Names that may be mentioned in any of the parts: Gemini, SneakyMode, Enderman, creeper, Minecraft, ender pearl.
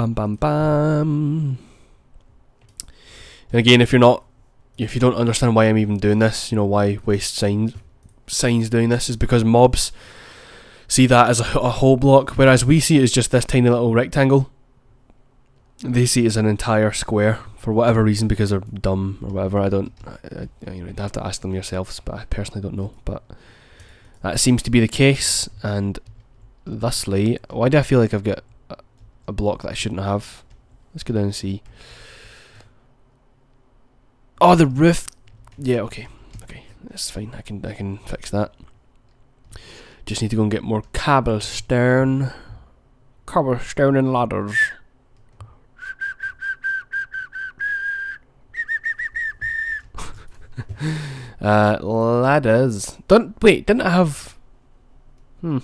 Bam, bam, bam. And again, if you don't understand why I'm even doing this, you know, why waste signs doing this, is because mobs see that as a whole block, whereas we see it as just this tiny little rectangle. They see it as an entire square, for whatever reason, because they're dumb or whatever. You'd have to ask them yourselves, but I personally don't know. But that seems to be the case, and thusly, why do I feel like I've got a block that I shouldn't have? Let's go down and see. Oh, the roof. Yeah, okay, that's fine. I can fix that. Just need to go and get more cobblestone and ladders. Ladders. Didn't I have? I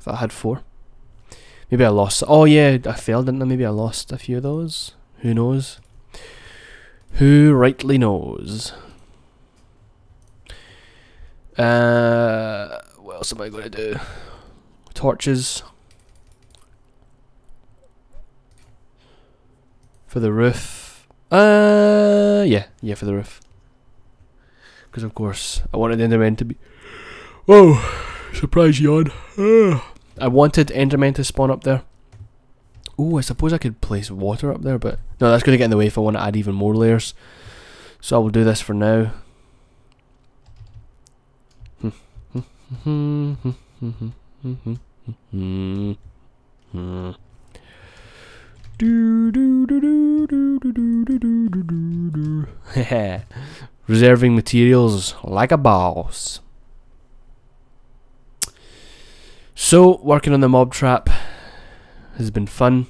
thought I had 4. Maybe I lost. Oh yeah, I failed, didn't I? Maybe I lost a few of those. Who knows? Who rightly knows? What else am I going to do? Torches. For the roof. Yeah, for the roof. Because of course, I wanted Enderman to be... Whoa! Surprise yawn. I wanted Enderman to spawn up there. Ooh, I suppose I could place water up there, but... No, that's going to get in the way if I want to add even more layers. So I will do this for now. Reserving materials like a boss. So, working on the mob trap has been fun.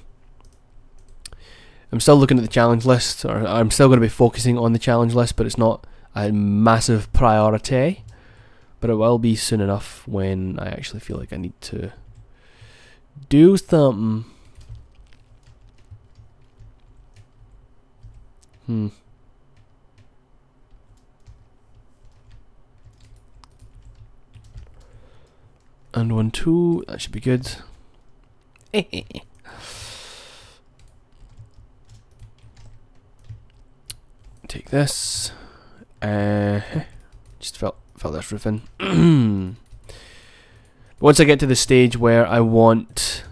I'm still looking at the challenge list, or I'm still going to be focusing on the challenge list, but it's not a massive priority. But it will be soon enough when I actually feel like I need to do something. And 1, 2, that should be good. Take this. Just fill this roof in. Once I get to the stage where I want,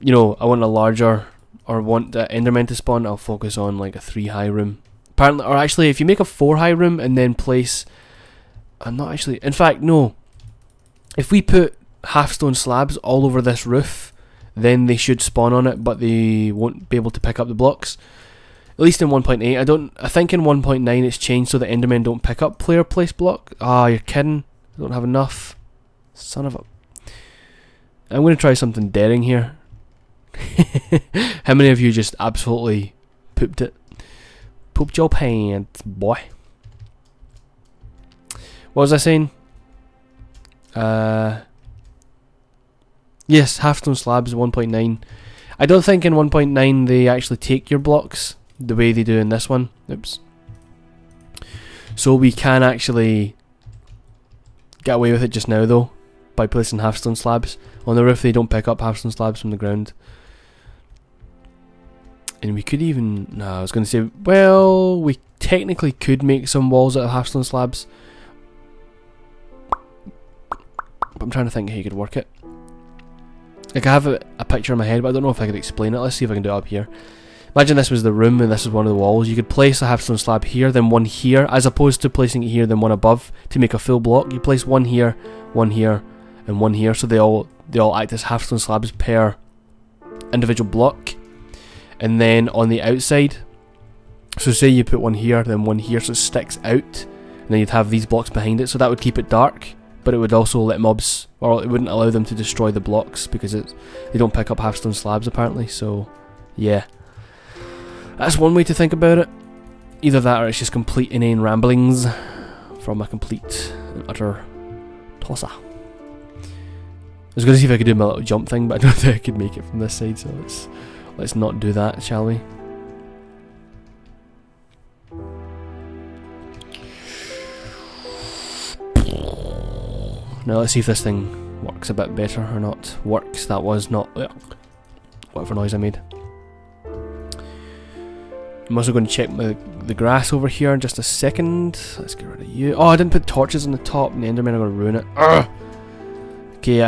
you know, I want a larger, or want the Enderman to spawn, I'll focus on like a 3-high room. Apparently, or actually, if you make a 4-high room and then place, I'm not actually. In fact, no. If we put half-stone slabs all over this roof, then they should spawn on it, but they won't be able to pick up the blocks. At least in 1.8, I think in 1.9 it's changed so that Endermen don't pick up player place block. Ah, you're kidding. I don't have enough. Son of a... I'm going to try something daring here. How many of you just absolutely pooped it? Pooped your pants, boy. What was I saying? Yes, half-stone slabs, 1.9. I don't think in 1.9 they actually take your blocks the way they do in this one. Oops. So we can actually get away with it just now though, by placing half-stone slabs on the roof. They don't pick up half-stone slabs from the ground. And we could even... No, I was going to say, well, we technically could make some walls out of half-stone slabs. I'm trying to think how you could work it. Like, I have a picture in my head, but I don't know if I could explain it. Let's see if I can do it up here. Imagine this was the room and this is one of the walls. You could place a half-stone slab here, then one here, as opposed to placing it here, then one above to make a full block. You place one here, one here, and one here, so they all act as half-stone slabs per individual block. And then on the outside, so say you put one here, then one here, so it sticks out, and then you'd have these blocks behind it, so that would keep it dark. But it would also let mobs, or it wouldn't allow them to destroy the blocks because they don't pick up half-stone slabs apparently, so yeah. That's one way to think about it. Either that or it's just complete inane ramblings from a complete and utter tosser. I was going to see if I could do my little jump thing, but I don't think I could make it from this side, so let's not do that, shall we? Now let's see if this thing works a bit better or not. Works, that was not... whatever noise I made. I'm also going to check the grass over here in just a second. Let's get rid of you. Oh, I didn't put torches on the top, and the Endermen are going to ruin it. Urgh! Okay,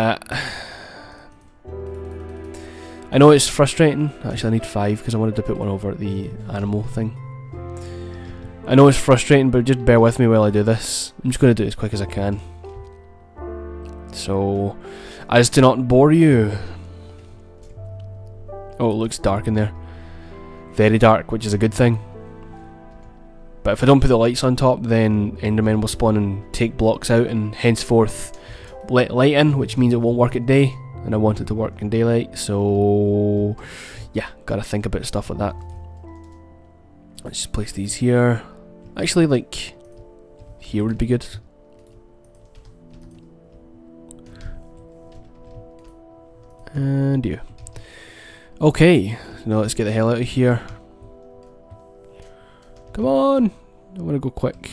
I know it's frustrating. Actually, I need 5 because I wanted to put one over at the animal thing. I know it's frustrating, but just bear with me while I do this. I'm just going to do it as quick as I can, so as to not bore you. Oh, it looks dark in there. Very dark, which is a good thing. But if I don't put the lights on top, then Endermen will spawn and take blocks out, and henceforth let light in, which means it won't work at day, and I want it to work in daylight, so yeah, gotta think about stuff like that. Let's just place these here. Actually, like, here would be good. And you. Okay, now let's get the hell out of here. Come on! I want to go quick.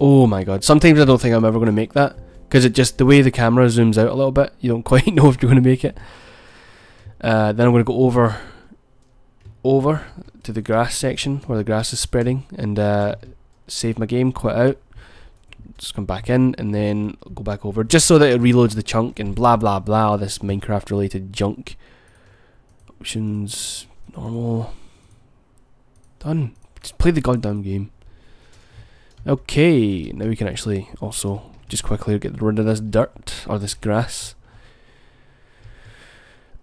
Oh my god, sometimes I don't think I'm ever going to make that, because it just, the way the camera zooms out a little bit, you don't quite know if you're going to make it. Then I'm going to go over to the grass section, where the grass is spreading, and save my game, quit out. Just come back in and then go back over, just so that it reloads the chunk and blah blah blah, all this Minecraft related junk. Options, normal, done. Just play the goddamn game. Okay, now we can actually also just quickly get rid of this dirt, or this grass,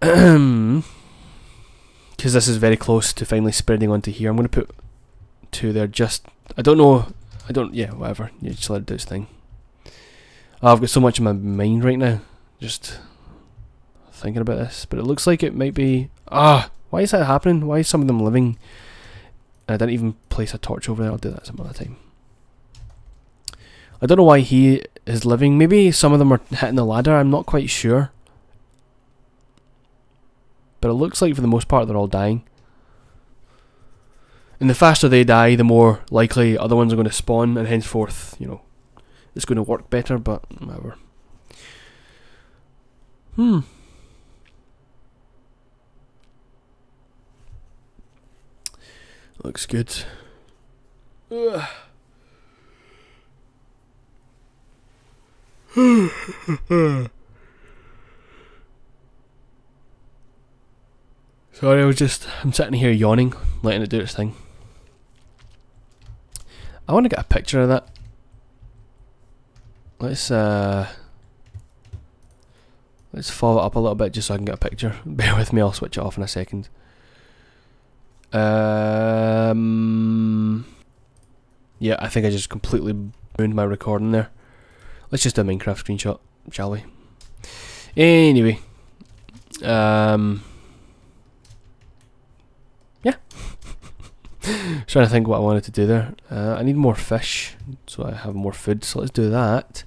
because this is very close to finally spreading onto here. I'm going to put 2 there, just, yeah, whatever, you just let it do its thing. Oh, I've got so much in my mind right now, just thinking about this, but it looks like it might be, why is that happening? Why is some of them living? And I didn't even place a torch over there. I'll do that some other time. I don't know why he is living. Maybe some of them are hitting the ladder, I'm not quite sure. But it looks like for the most part they're all dying. And the faster they die, the more likely other ones are going to spawn, and henceforth, you know, it's going to work better, but whatever. Looks good. Ugh. Sorry, I'm sitting here yawning, letting it do its thing. I want to get a picture of that. Let's follow it up a little bit just so I can get a picture. Bear with me, I'll switch it off in a second. Yeah, I think I just completely ruined my recording there. Let's just do a Minecraft screenshot, shall we? Anyway, yeah. Trying to think what I wanted to do there. I need more fish, so I have more food. So let's do that.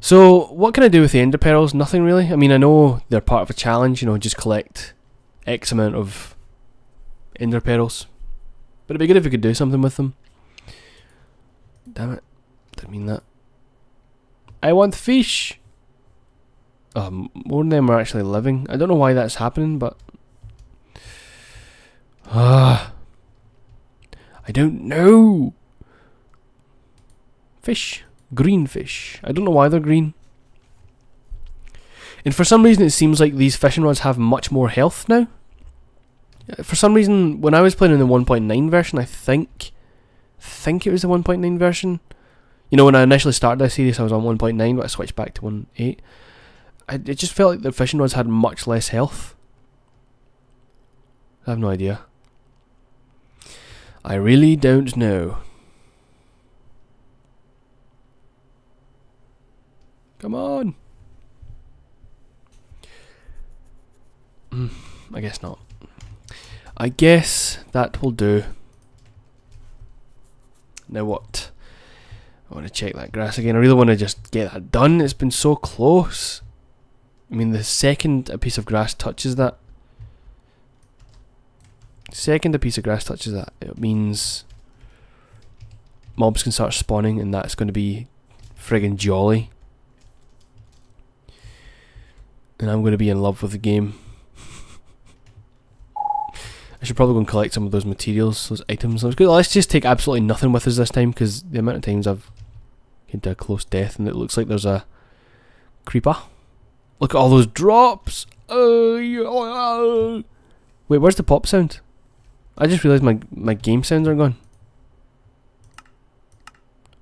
So what can I do with the ender pearls? Nothing really. I mean, I know they're part of a challenge. You know, just collect X amount of ender pearls. But it'd be good if we could do something with them. Damn it! Didn't mean that. I want fish! More than them are actually living. I don't know why that's happening, but... I don't know! Fish. Green fish. I don't know why they're green. And for some reason it seems like these fishing rods have much more health now. For some reason, when I was playing in the 1.9 version, I think it was the 1.9 version. You know, when I initially started this series, I was on 1.9, but I switched back to 1.8. It just felt like the fishing rods had much less health. I have no idea. I really don't know. Come on! I guess not. I guess that will do. Now what? I want to check that grass again. I really want to just get that done. It's been so close. I mean, the second a piece of grass touches that, it means mobs can start spawning, and that's going to be friggin' jolly. And I'm going to be in love with the game. should probably go and collect some of those materials, those items. Let's just take absolutely nothing with us this time, because the amount of times I've came to a close death and it looks like there's a creeper. Look at all those drops! Wait, where's the pop sound? I just realised my game sounds are gone.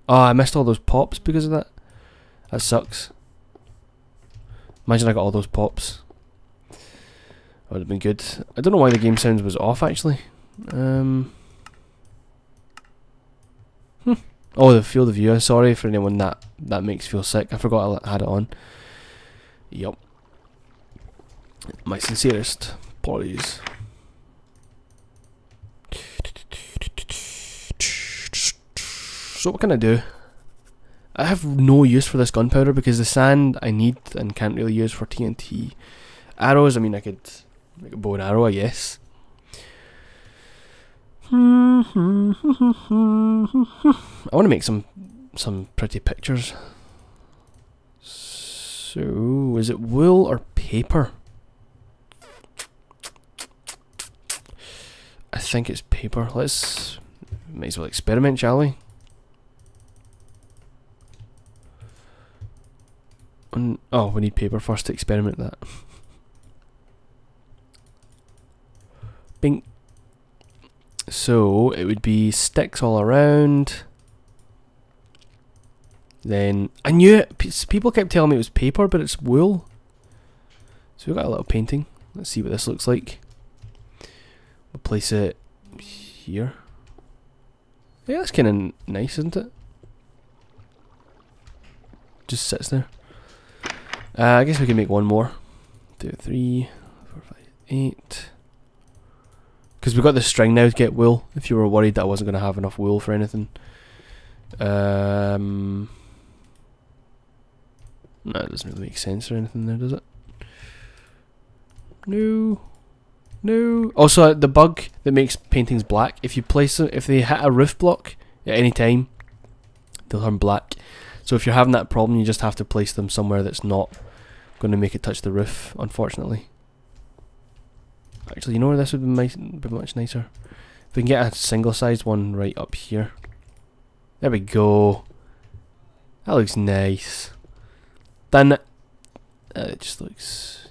Oh, I missed all those pops because of that. That sucks. Imagine I got all those pops. That would have been good. I don't know why the game sounds was off, actually. Oh, the field of view. Sorry for anyone that makes feel sick. I forgot I had it on. Yup. My sincerest apologies. So what can I do? I have no use for this gunpowder because the sand I need and can't really use for TNT. Arrows, I mean, I could make a bow and arrow, I guess. I want to make some pretty pictures. So, is it wool or paper? I think it's paper. Let's, might as well experiment, shall we? Oh, we need paper first to experiment that. Bing. So, it would be sticks all around. Then, I knew it. People kept telling me it was paper, but it's wool. So we've got a little painting. Let's see what this looks like. We'll place it here. Yeah, that's kind of nice, isn't it? Just sits there. I guess we can make one more. 2, 3, 4, 5, 8. Because we've got this string now to get wool. If you were worried that I wasn't going to have enough wool for anything. No, it doesn't really make sense or anything there, does it? No. No. Also, the bug that makes paintings black, if you place them, if they hit a roof block at any time, they'll turn black. So if you're having that problem, you just have to place them somewhere that's not going to make it touch the roof, unfortunately. Actually, you know where this would be much nicer? If we can get a single-sized one right up here. There we go. That looks nice. Then it just looks...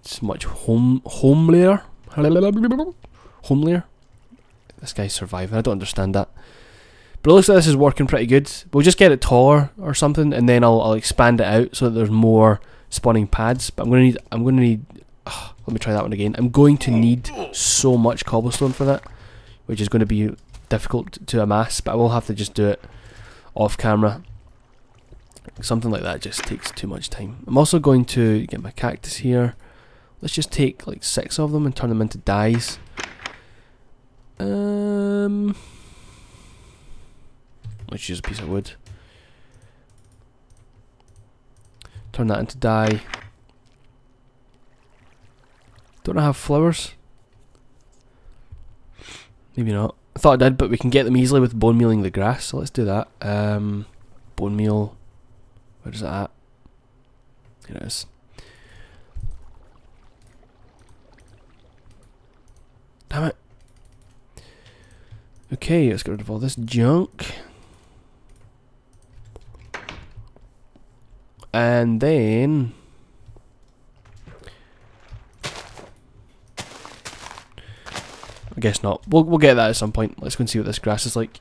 it's much homelier. Homelier. This guy's surviving. I don't understand that. But it looks like this is working pretty good. We'll just get it taller or something, and then I'll expand it out so that there's more spawning pads. But let me try that one again. I'm going to need so much cobblestone for that, which is going to be difficult to amass. But I will have to just do it off camera. Something like that just takes too much time. I'm also going to get my cactus here. Let's just take like 6 of them and turn them into dyes. Let's use a piece of wood. Turn that into dye. Don't I have flowers? Maybe not. I thought I did, but we can get them easily with bone mealing the grass, so let's do that. Bone meal. Where is that at? Here it is. Damn it. Okay, let's get rid of all this junk. And then I guess not. We'll get that at some point. Let's go and see what this grass is like.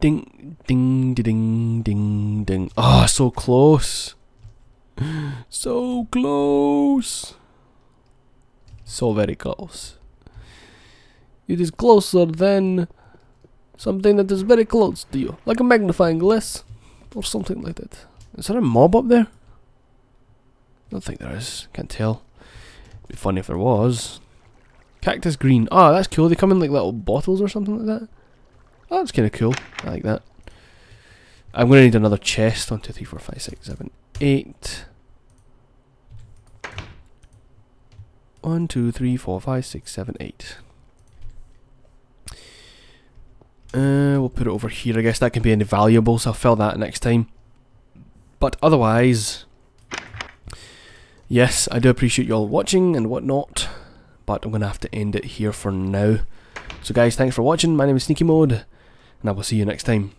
Ding ding ding ding ding. Ah, so close. So close. So very close. It is closer than something that is very close to you, like a magnifying glass. Or something like that. Is there a mob up there? I don't think there is. Can't tell. It'd be funny if there was. Cactus green. Ah, that's cool. They come in like little bottles or something like that. Oh, that's kind of cool. I like that. I'm going to need another chest. 1, 2, 3, 4, 5, 6, 7, 8. 1, 2, 3, 4, 5, 6, 7, 8. We'll put it over here. I guess that can be any valuable, so I'll fill that next time. But otherwise, yes, I do appreciate you all watching and whatnot, but I'm going to have to end it here for now. So guys, thanks for watching. My name is SneakyMode, and I will see you next time.